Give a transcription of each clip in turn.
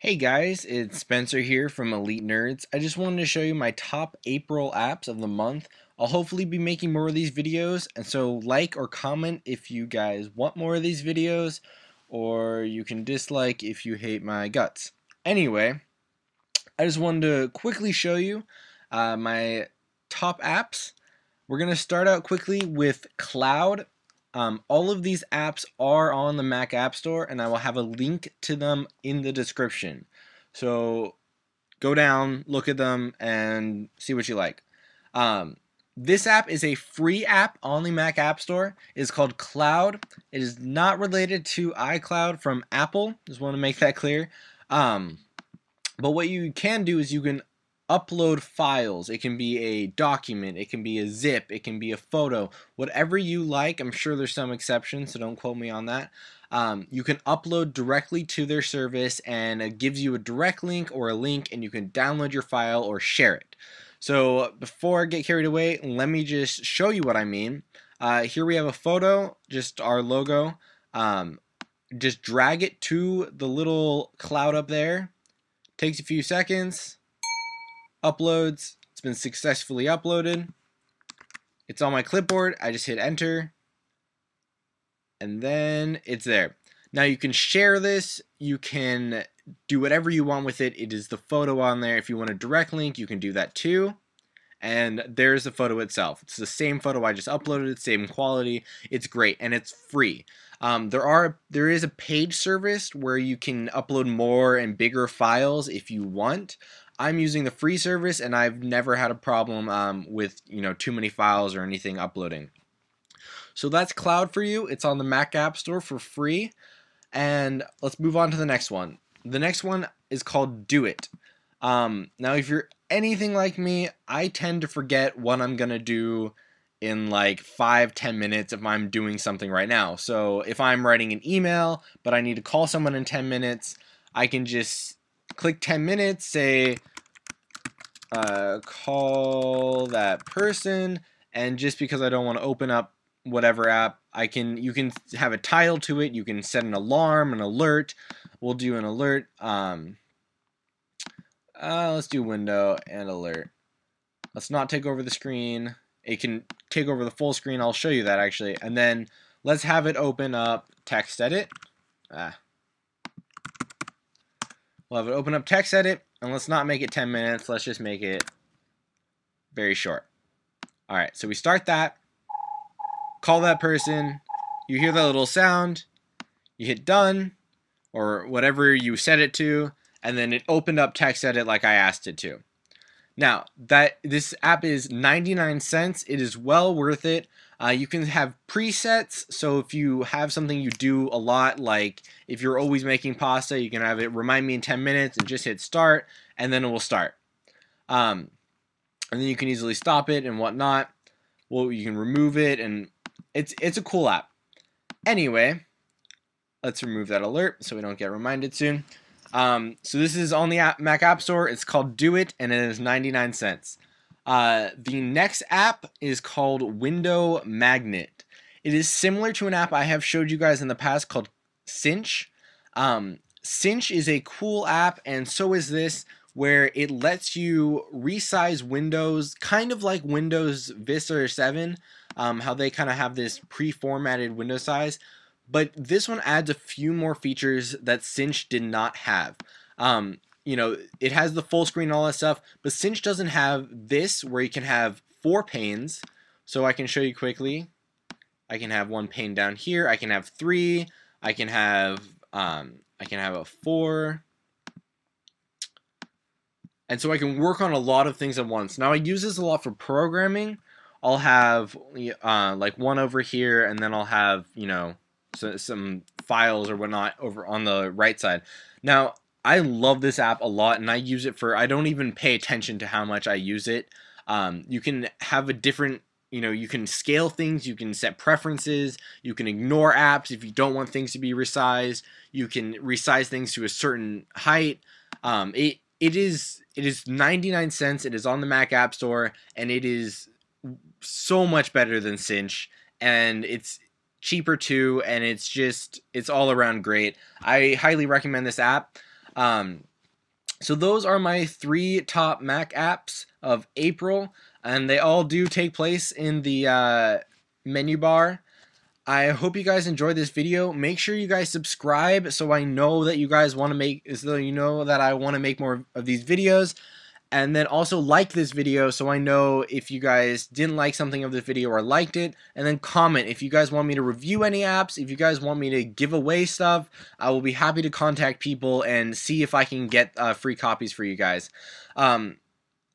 Hey guys, it's Spencer here from Elite Nerds. I just wanted to show you my top April apps of the month. I'll hopefully be making more of these videos, and so like or comment if you guys want more of these videos, or you can dislike if you hate my guts. Anyway, I just wanted to quickly show you my top apps. We're going to start out quickly with Cloud. All of these apps are on the Mac App Store, and I will have a link to them in the description. So go down, look at them, and see what you like. This app is a free app on the Mac App Store. It's called Cloud. It is not related to iCloud from Apple. Just want to make that clear. But what you can do is you can upload files. It can be a document, it can be a zip, it can be a photo, whatever you like. I'm sure there's some exceptions, so don't quote me on that. You can upload directly to their service, and it gives you a direct link or a link, and you can download your file or share it. So before I get carried away, let me just show you what I mean. Here we have a photo, just our logo. Just drag it to the little cloud up there. Takes a few seconds. Uploads. It's been successfully uploaded. It's on my clipboard. I just hit enter, and then it's there. Now you can share this. You can do whatever you want with it. It is the photo on there. If you want a direct link, you can do that too. And there's the photo itself. It's the same photo I just uploaded, same quality. It's great, and it's free. There is a paid service where you can upload more and bigger files if you want. I'm using the free service, and I've never had a problem with too many files or anything uploading. So that's Cloud for you. It's on the Mac App Store for free. And let's move on to the next one. The next one is called Do It. Now if you're anything like me, I tend to forget what I'm gonna do in like 5-10 minutes if I'm doing something right now. So if I'm writing an email but I need to call someone in 10 minutes, I can just click 10 minutes, say call that person, and just because I don't want to open up whatever app, you can have a title to it, you can set an alarm, an alert. We'll do an alert. Let's do window and alert. Let's not take over the screen. It can take over the full screen. I'll show you that actually. And then let's have it open up text edit. We'll have it open up text edit, and let's not make it 10 minutes. Let's just make it very short. All right, so we start that. Call that person. You hear that little sound. You hit done or whatever you set it to, and then it opened up text edit like I asked it to. Now, this app is 99 cents. It is well worth it. You can have presets, so if you have something you do a lot, like if you're always making pasta, you can have it remind me in 10 minutes and just hit start, and then it will start. And then you can easily stop it and whatnot. Well, you can remove it, and it's a cool app. Anyway, let's remove that alert so we don't get reminded soon. So this is on the Mac App Store. It's called Do It, and it is 99 cents. The next app is called Window Magnet. It is similar to an app I have showed you guys in the past called Cinch. Cinch is a cool app, and so is this, where it lets you resize windows, kind of like Windows Vista or 7, how they kind of have this pre-formatted window size. But this one adds a few more features that Cinch did not have. It has the full screen and all that stuff, but Cinch doesn't have this, where you can have 4 panes. So I can show you quickly. I can have 1 pane down here. I can have 3. I can have a 4. And so I can work on a lot of things at once. Now I use this a lot for programming. I'll have like 1 over here, and then I'll have so some files or whatnot over on the right side. Now, I love this app a lot, and I use it for, I don't even pay attention to how much I use it. You can have a different, you can scale things, you can set preferences, you can ignore apps if you don't want things to be resized, you can resize things to a certain height. It is 99 cents, it is on the Mac App Store, and it is so much better than Cinch, and it's cheaper too, and it's all around great. I highly recommend this app. So those are my 3 top Mac apps of April, and they all do take place in the menu bar. I hope you guys enjoyed this video. Make sure you guys subscribe so I know that you guys want to make, so you know that I want to make more of these videos. And then also like this video so I know if you guys didn't like something of this video or liked it. And then comment if you guys want me to review any apps, if you guys want me to give away stuff. I will be happy to contact people and see if I can get free copies for you guys.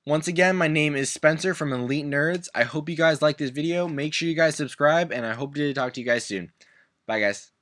Once again, my name is Spencer from Elite Nerds. I hope you guys like this video. Make sure you guys subscribe, and I hope to talk to you guys soon. Bye, guys.